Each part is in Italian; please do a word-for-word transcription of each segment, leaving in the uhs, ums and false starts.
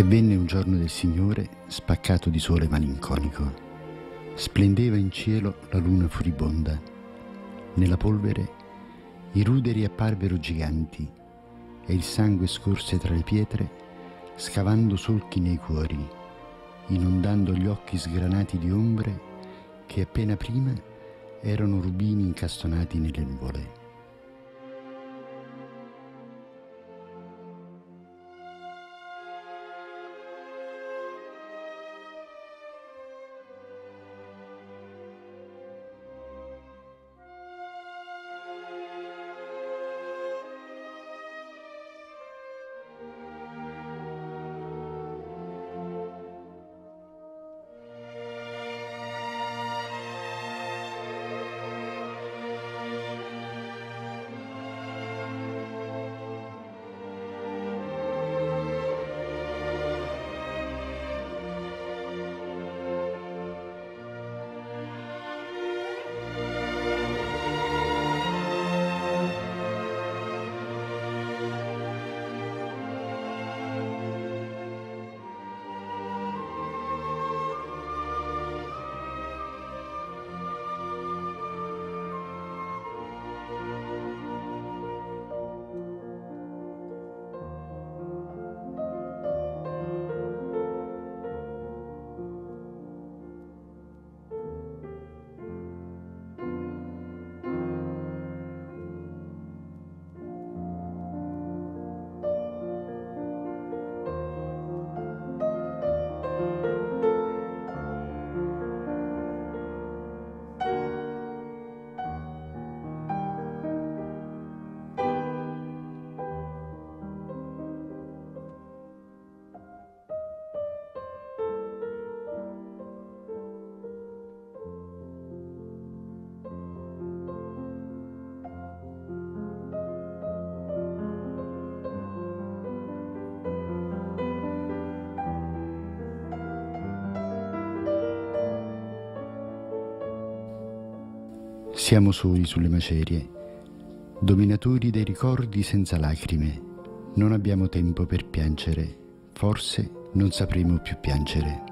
E venne un giorno del Signore, spaccato di sole malinconico. Splendeva in cielo la luna furibonda. Nella polvere i ruderi apparvero giganti e il sangue scorse tra le pietre, scavando solchi nei cuori, inondando gli occhi sgranati di ombre che appena prima erano rubini incastonati nelle nuvole. Siamo soli sulle macerie, dominatori dei ricordi senza lacrime. Non abbiamo tempo per piangere, forse non sapremo più piangere.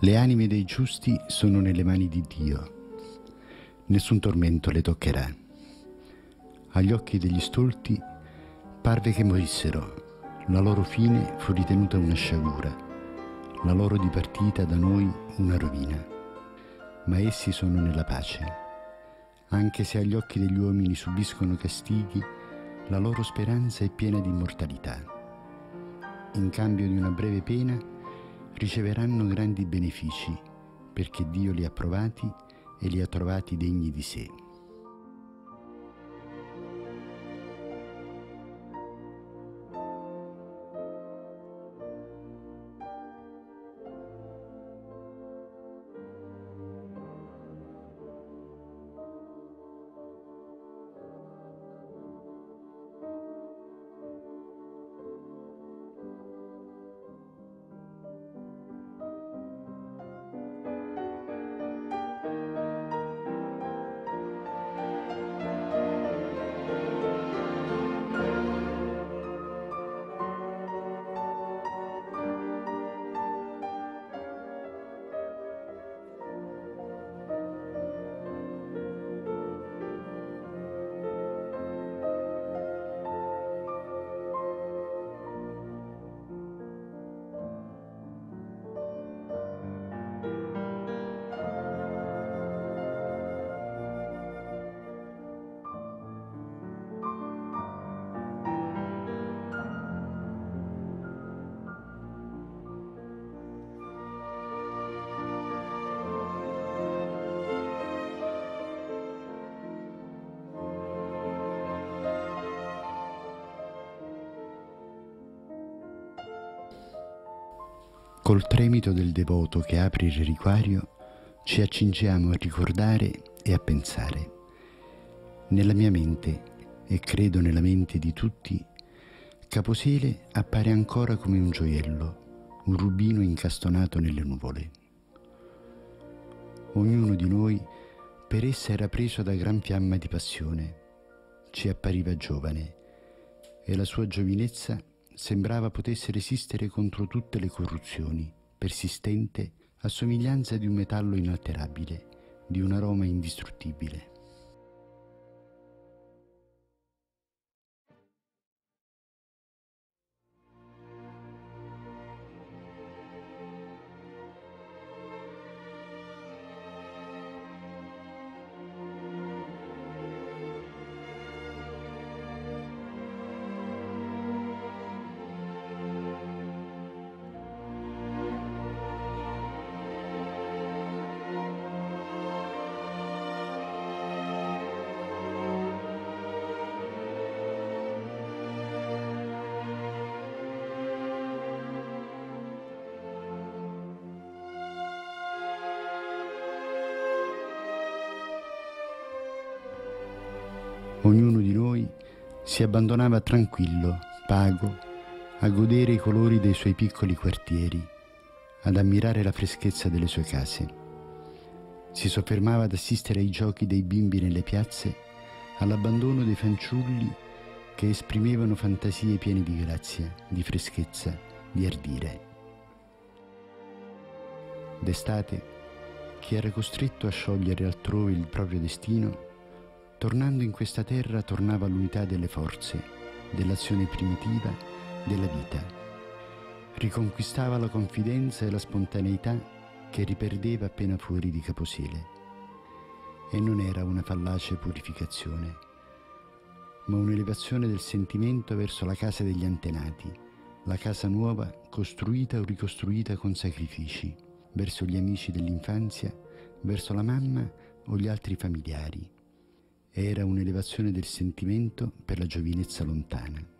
Le anime dei giusti sono nelle mani di Dio. Nessun tormento le toccherà. Agli occhi degli stolti parve che morissero. La loro fine fu ritenuta una sciagura, la loro dipartita da noi una rovina. Ma essi sono nella pace. Anche se agli occhi degli uomini subiscono castighi, la loro speranza è piena di immortalità. In cambio di una breve pena riceveranno grandi benefici, perché Dio li ha provati e li ha trovati degni di sé. Col tremito del devoto che apre il reliquario, ci accingiamo a ricordare e a pensare. Nella mia mente, e credo nella mente di tutti, Caposele appare ancora come un gioiello, un rubino incastonato nelle nuvole. Ognuno di noi per essa era preso da gran fiamma di passione, ci appariva giovane, e la sua giovinezza sembrava potesse resistere contro tutte le corruzioni, persistente a somiglianza di un metallo inalterabile, di un aroma indistruttibile. Ognuno di noi si abbandonava tranquillo, pago, a godere i colori dei suoi piccoli quartieri, ad ammirare la freschezza delle sue case. Si soffermava ad assistere ai giochi dei bimbi nelle piazze, all'abbandono dei fanciulli che esprimevano fantasie piene di grazia, di freschezza, di ardire. D'estate, chi era costretto a sciogliere altrove il proprio destino, tornando in questa terra tornava all'unità delle forze, dell'azione primitiva, della vita. Riconquistava la confidenza e la spontaneità che riperdeva appena fuori di Caposele. E non era una fallace purificazione, ma un'elevazione del sentimento verso la casa degli antenati, la casa nuova costruita o ricostruita con sacrifici, verso gli amici dell'infanzia, verso la mamma o gli altri familiari. Era un'elevazione del sentimento per la giovinezza lontana.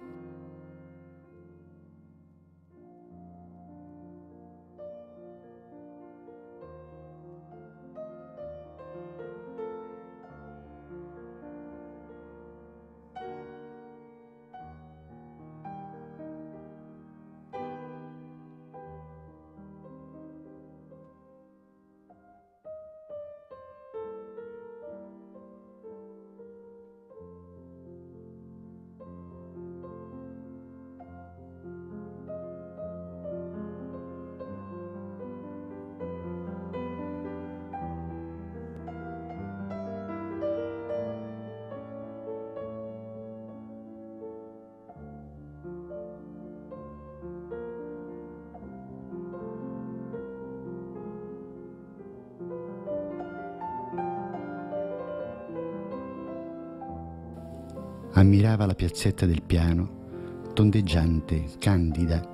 Ammirava la piazzetta del piano, tondeggiante, candida,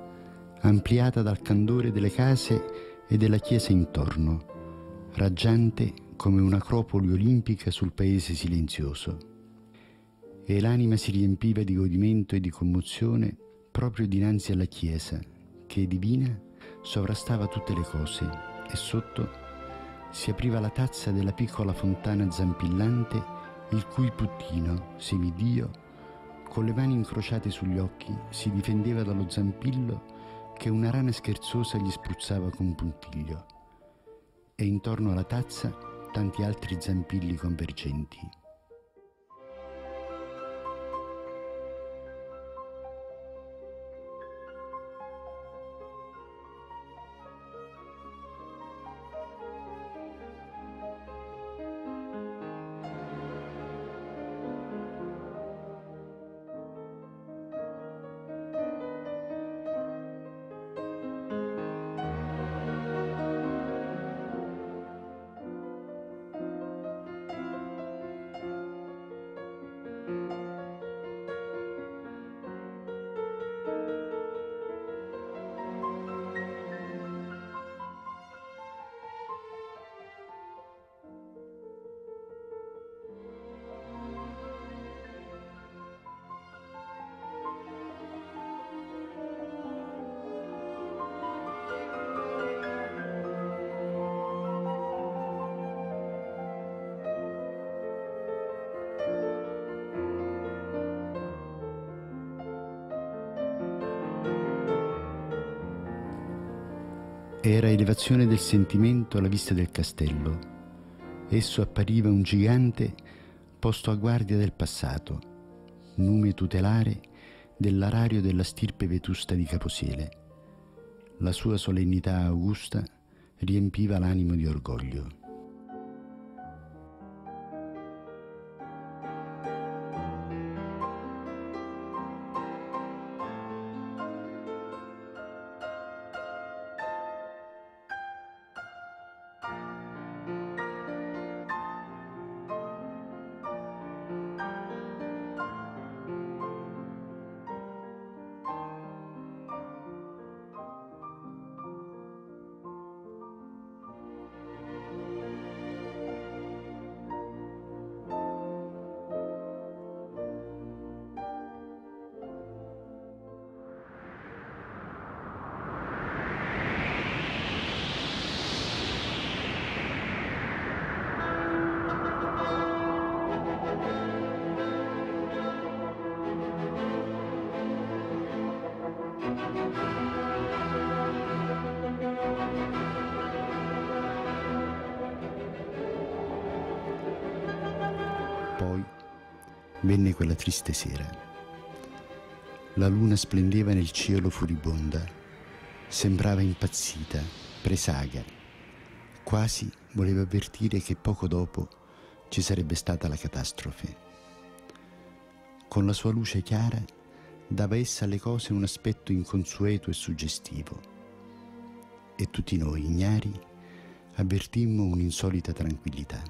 ampliata dal candore delle case e della chiesa intorno, raggiante come un'acropoli olimpica sul paese silenzioso. E l'anima si riempiva di godimento e di commozione proprio dinanzi alla chiesa, che divina sovrastava tutte le cose, e sotto si apriva la tazza della piccola fontana zampillante, il cui puttino, semidio, con le mani incrociate sugli occhi, si difendeva dallo zampillo che una rana scherzosa gli spruzzava con puntiglio, e intorno alla tazza tanti altri zampilli convergenti. Era elevazione del sentimento alla vista del castello. Esso appariva un gigante posto a guardia del passato, nume tutelare dell'arario della stirpe vetusta di Caposele. La sua solennità augusta riempiva l'animo di orgoglio. Poi venne quella triste sera. La luna splendeva nel cielo furibonda, sembrava impazzita, presaga, quasi voleva avvertire che poco dopo ci sarebbe stata la catastrofe. Con la sua luce chiara dava essa alle cose un aspetto inconsueto e suggestivo, e tutti noi, ignari, avvertimmo un'insolita tranquillità.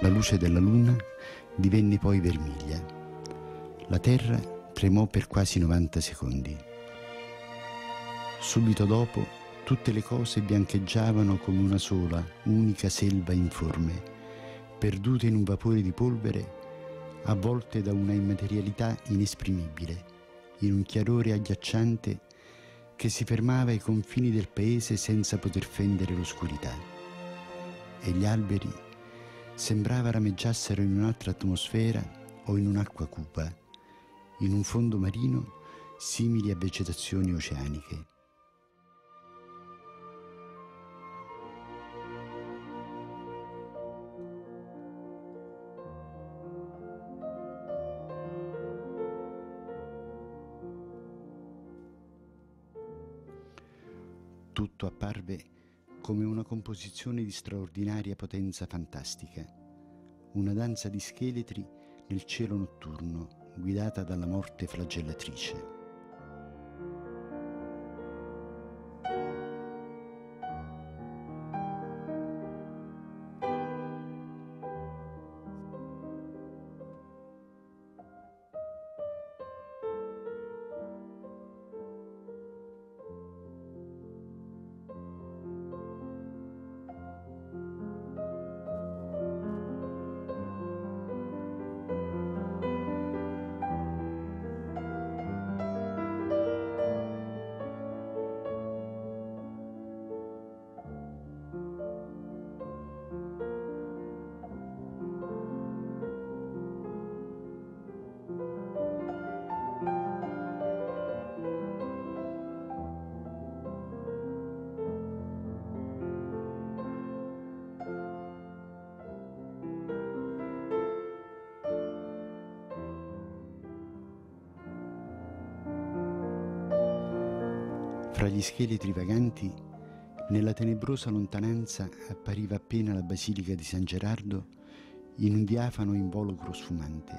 La luce della luna divenne poi vermiglia. La terra tremò per quasi novanta secondi. Subito dopo tutte le cose biancheggiavano come una sola, unica selva informe, perdute in un vapore di polvere, avvolte da una immaterialità inesprimibile, in un chiarore agghiacciante che si fermava ai confini del paese senza poter fendere l'oscurità. E gli alberi sembrava rameggiassero in un'altra atmosfera o in un'acqua cupa, in un fondo marino simili a vegetazioni oceaniche. Tutto apparve come una composizione di straordinaria potenza fantastica, una danza di scheletri nel cielo notturno, guidata dalla morte flagellatrice. Fra gli scheletri vaganti, nella tenebrosa lontananza appariva appena la basilica di San Gerardo in un diafano involucro sfumante.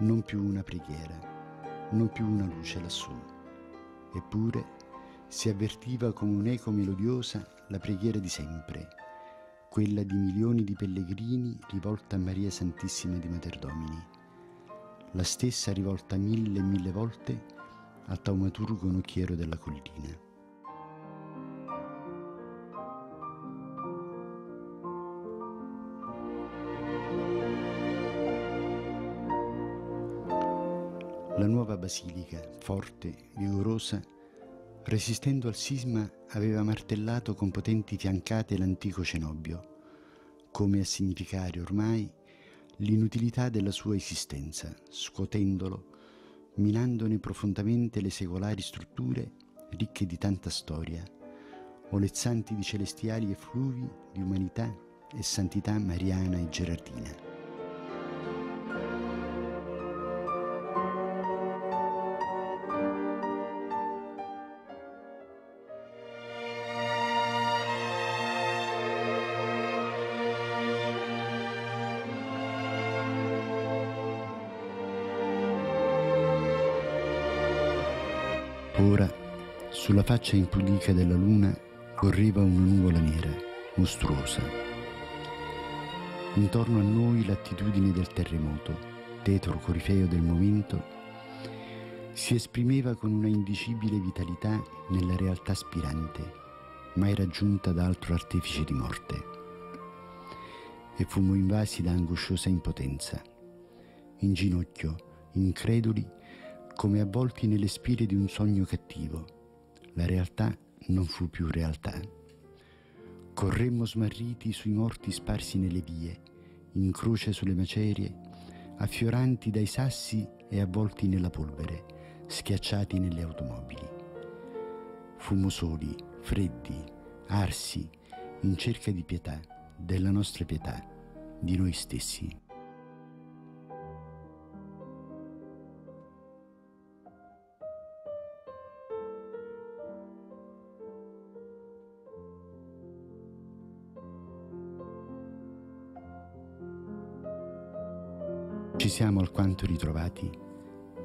Non più una preghiera, non più una luce lassù. Eppure si avvertiva come un'eco melodiosa la preghiera di sempre, quella di milioni di pellegrini rivolta a Maria Santissima di Mater Domini, la stessa rivolta mille e mille volte al taumaturgo nocchiero della collina. La nuova basilica, forte, vigorosa, resistendo al sisma, aveva martellato con potenti fiancate l'antico cenobio, come a significare ormai l'inutilità della sua esistenza, scuotendolo, minandone profondamente le secolari strutture ricche di tanta storia, olezzanti di celestiali effluvi di umanità e santità mariana e gerardina. Ora, sulla faccia impudica della luna correva una nuvola nera, mostruosa. Intorno a noi l'attitudine del terremoto, tetro corifeo del momento, si esprimeva con una indicibile vitalità nella realtà spirante, mai raggiunta da altro artefice di morte. E fummo invasi da angosciosa impotenza, in ginocchio, increduli, come avvolti nelle spire di un sogno cattivo. La realtà non fu più realtà. Corremmo smarriti sui morti sparsi nelle vie, in croce sulle macerie, affioranti dai sassi e avvolti nella polvere, schiacciati nelle automobili. Fummo soli, freddi, arsi, in cerca di pietà, della nostra pietà, di noi stessi. Ci siamo alquanto ritrovati,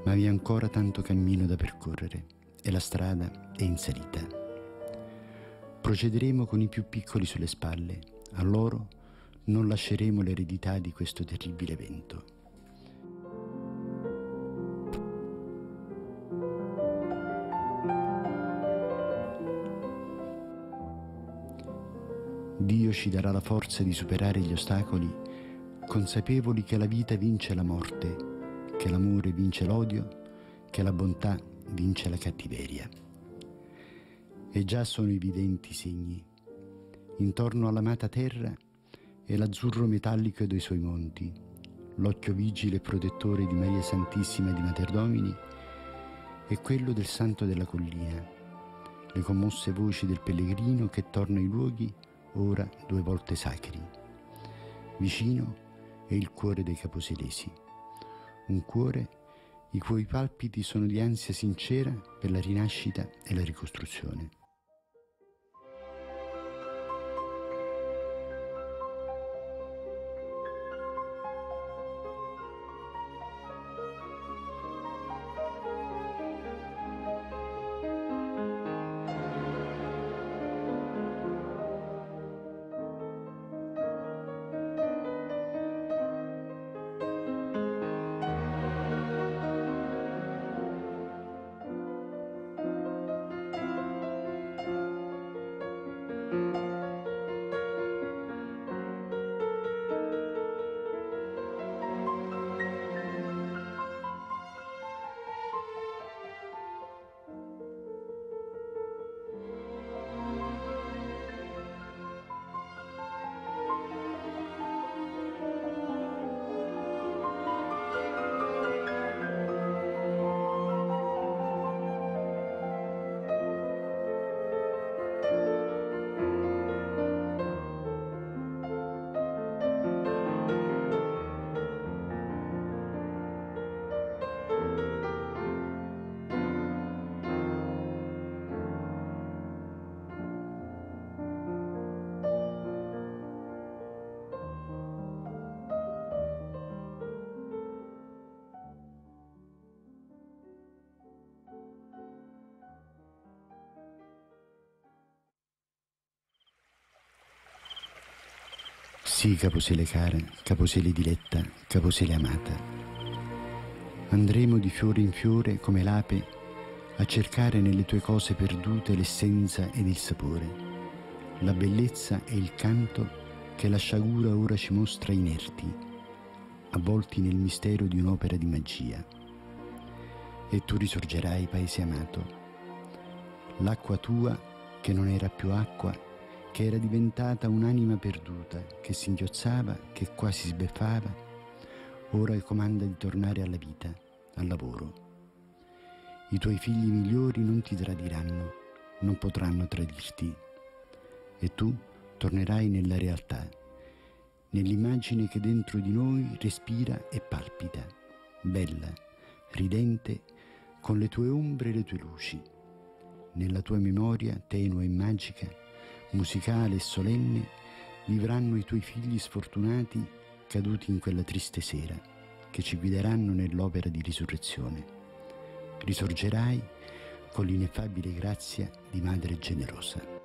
ma vi è ancora tanto cammino da percorrere e la strada è in salita. Procederemo con i più piccoli sulle spalle, a loro non lasceremo l'eredità di questo terribile evento. Dio ci darà la forza di superare gli ostacoli, consapevoli che la vita vince la morte, che l'amore vince l'odio, che la bontà vince la cattiveria. E già sono evidenti i segni. Intorno all'amata terra e l'azzurro metallico dei suoi monti, l'occhio vigile e protettore di Maria Santissima di Mater Domini e quello del Santo della Collina, le commosse voci del pellegrino che torna ai luoghi ora due volte sacri. Vicino è il cuore dei caposelesi, un cuore i cui palpiti sono di ansia sincera per la rinascita e la ricostruzione. Sì, Caposele cara, Caposele diletta, Caposele amata. Andremo di fiore in fiore, come l'ape, a cercare nelle tue cose perdute l'essenza ed il sapore, la bellezza e il canto che la sciagura ora ci mostra inerti, avvolti nel mistero di un'opera di magia. E tu risorgerai, paese amato, l'acqua tua che non era più acqua, che era diventata un'anima perduta, che singhiozzava, che quasi sbeffava, ora comanda di tornare alla vita, al lavoro. I tuoi figli migliori non ti tradiranno, non potranno tradirti, e tu tornerai nella realtà, nell'immagine che dentro di noi respira e palpita, bella, ridente, con le tue ombre e le tue luci, nella tua memoria tenue e magica, musicale e solenne, vivranno i tuoi figli sfortunati caduti in quella triste sera, che ci guideranno nell'opera di risurrezione. Risorgerai con l'ineffabile grazia di Madre generosa.